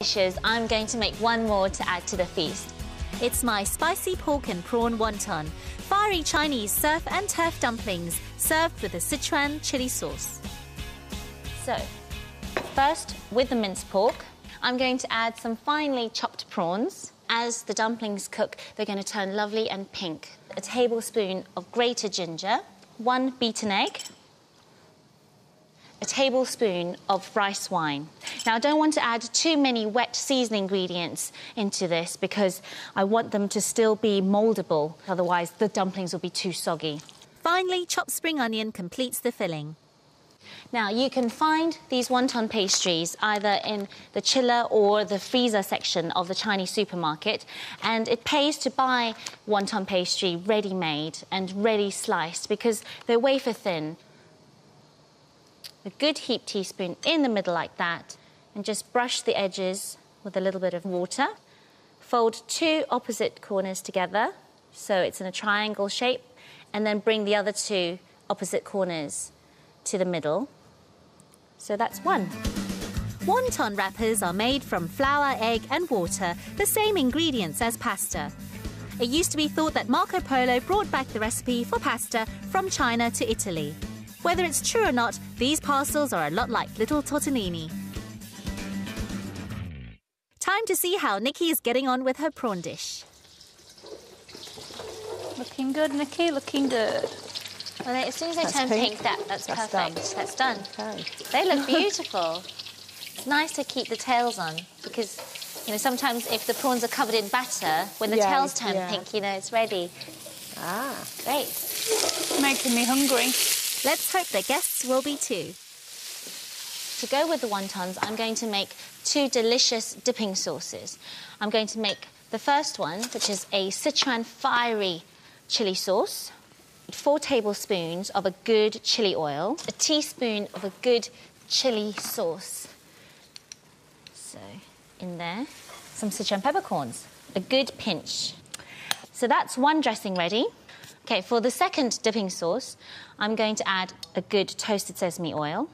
dishes, I'm going to make one more to add to the feast. It's my spicy pork and prawn wonton, fiery Chinese surf and turf dumplings served with a Sichuan chili sauce. So, first, with the minced pork, I'm going to add some finely chopped prawns. As the dumplings cook, they're going to turn lovely and pink. A tablespoon of grated ginger, one beaten egg, a tablespoon of rice wine. Now, I don't want to add too many wet seasoning ingredients into this because I want them to still be mouldable, otherwise the dumplings will be too soggy. Finally, chopped spring onion completes the filling. Now, you can find these wonton pastries either in the chiller or the freezer section of the Chinese supermarket, and it pays to buy wonton pastry ready-made and ready-sliced because they're wafer-thin. A good heap teaspoon in the middle like that, and just brush the edges with a little bit of water. Fold two opposite corners together, so it's in a triangle shape, and then bring the other two opposite corners to the middle. So that's one. Wonton wrappers are made from flour, egg and water, the same ingredients as pasta. It used to be thought that Marco Polo brought back the recipe for pasta from China to Italy. Whether it's true or not, these parcels are a lot like little tortellini. Time to see how Nicky is getting on with her prawn dish. Looking good, Nicky, looking good. Well, as soon as they turn pink, that's perfect. Done. That's done. Okay. They look beautiful. It's nice to keep the tails on because, you know, sometimes if the prawns are covered in batter, when the tails turn pink, you know, it's ready. Ah, great. Making me hungry. Let's hope the guests will be too. To go with the wontons, I'm going to make two delicious dipping sauces. I'm going to make the first one, which is a Sichuan fiery chili sauce, 4 tablespoons of a good chili oil, a teaspoon of a good chili sauce. So, in there, some Sichuan peppercorns, a good pinch. So that's one dressing ready. Okay, for the second dipping sauce, I'm going to add a good toasted sesame oil,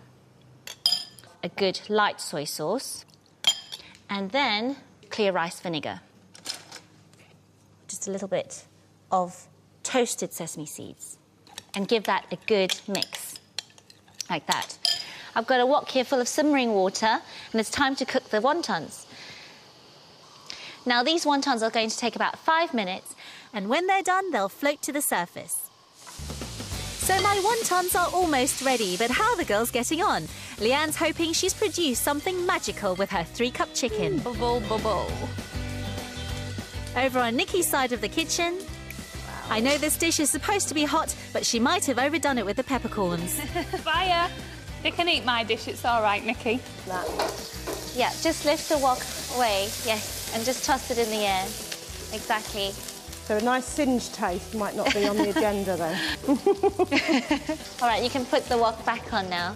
a good light soy sauce, and then clear rice vinegar. Just a little bit of toasted sesame seeds, and give that a good mix, like that. I've got a wok here full of simmering water, and it's time to cook the wontons. Now, these wontons are going to take about 5 minutes, and when they're done, they'll float to the surface. So my wontons are almost ready, but how are the girls getting on? Leanne's hoping she's produced something magical with her 3-cup chicken. Bubble, bubble. Over on Nicky's side of the kitchen, I know this dish is supposed to be hot, but she might have overdone it with the peppercorns. Fire! You can eat my dish, it's all right, Nicky. That. Yeah, just lift the wok away, yes, and just toss it in the air. Exactly. So a nice singe taste might not be on the agenda, though. All right, you can put the wok back on now.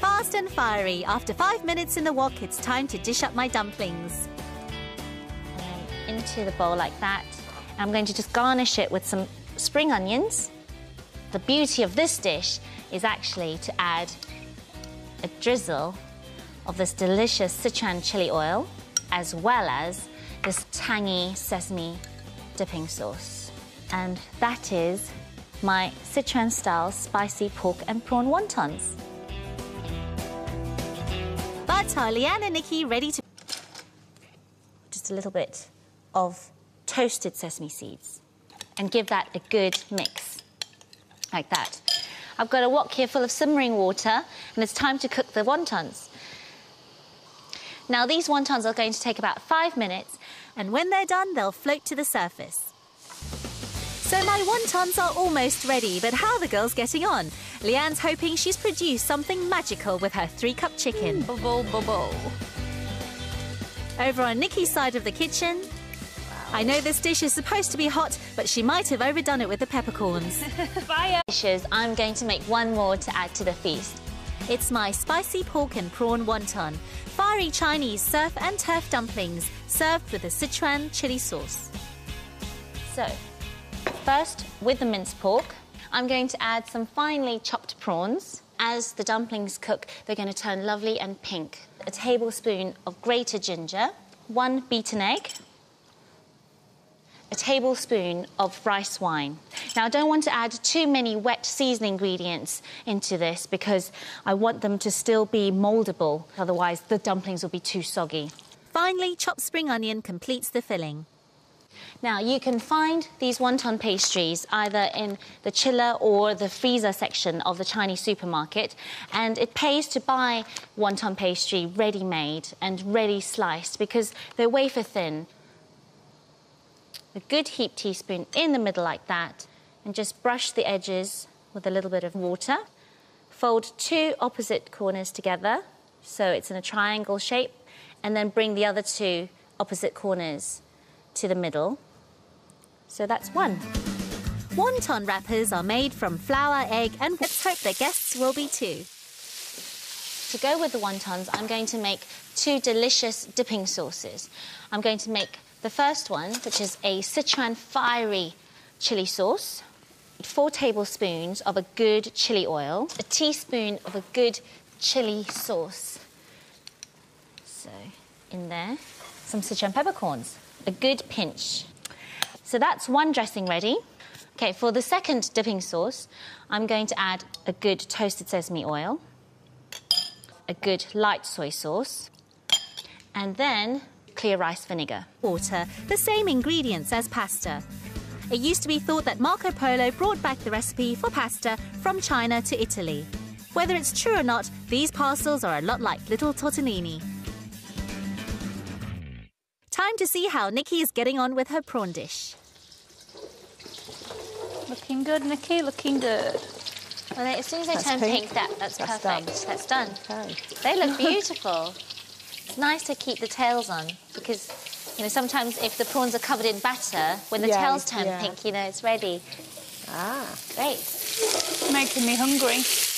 Fast and fiery. After 5 minutes in the wok, it's time to dish up my dumplings. And into the bowl like that. I'm going to just garnish it with some spring onions. The beauty of this dish is actually to add a drizzle of this delicious Sichuan chili oil, as well as this tangy sesame dipping sauce. And that is my Sichuan-style spicy pork and prawn wontons. But are Leanne and Nicky ready to... Just a little bit of toasted sesame seeds and give that a good mix, like that. I've got a wok here full of simmering water, and it's time to cook the wontons. Now, these wontons are going to take about 5 minutes, and when they're done, they'll float to the surface. So my wontons are almost ready, but how are the girls getting on? Leanne's hoping she's produced something magical with her 3-cup chicken. Bubble, bubble. Over on Nicky's side of the kitchen, I know this dish is supposed to be hot, but she might have overdone it with the peppercorns. Fire! Dishes, I'm going to make one more to add to the feast. It's my spicy pork and prawn wonton, fiery Chinese surf and turf dumplings served with a Sichuan chili sauce. So, first, with the minced pork, I'm going to add some finely chopped prawns. as the dumplings cook, they're going to turn lovely and pink. A tablespoon of grated ginger, 1 beaten egg, a tablespoon of rice wine. Now, I don't want to add too many wet season ingredients into this because I want them to still be mouldable, otherwise the dumplings will be too soggy. Finally, chopped spring onion completes the filling. Now, you can find these wonton pastries either in the chiller or the freezer section of the Chinese supermarket, and it pays to buy wonton pastry ready-made and ready-sliced because they're wafer-thin. A good heaped teaspoon in the middle like that, and just brush the edges with a little bit of water. Fold 2 opposite corners together, so it's in a triangle shape, and then bring the other 2 opposite corners to the middle. So that's 1. Wonton wrappers are made from flour, egg, and let's hope the guests will be too. To go with the wontons, I'm going to make 2 delicious dipping sauces. I'm going to make the first one, which is a Sichuan fiery chili sauce, 4 tablespoons of a good chili oil, a teaspoon of a good chili sauce. So in there, some Sichuan peppercorns, a good pinch. So that's 1 dressing ready. Okay, for the second dipping sauce, I'm going to add a good toasted sesame oil, a good light soy sauce, and then clear rice vinegar. Water, the same ingredients as pasta. It used to be thought that Marco Polo brought back the recipe for pasta from China to Italy. Whether it's true or not, these parcels are a lot like little tortellini. Time to see how Nicky is getting on with her prawn dish. Looking good, Nicky, looking good. Well, as soon as they turn pink, that's perfect. That's done. Okay. They look beautiful. It's nice to keep the tails on because, you know, sometimes if the prawns are covered in batter, when the tails turn pink, you know, it's ready. Ah. Great. Making me hungry.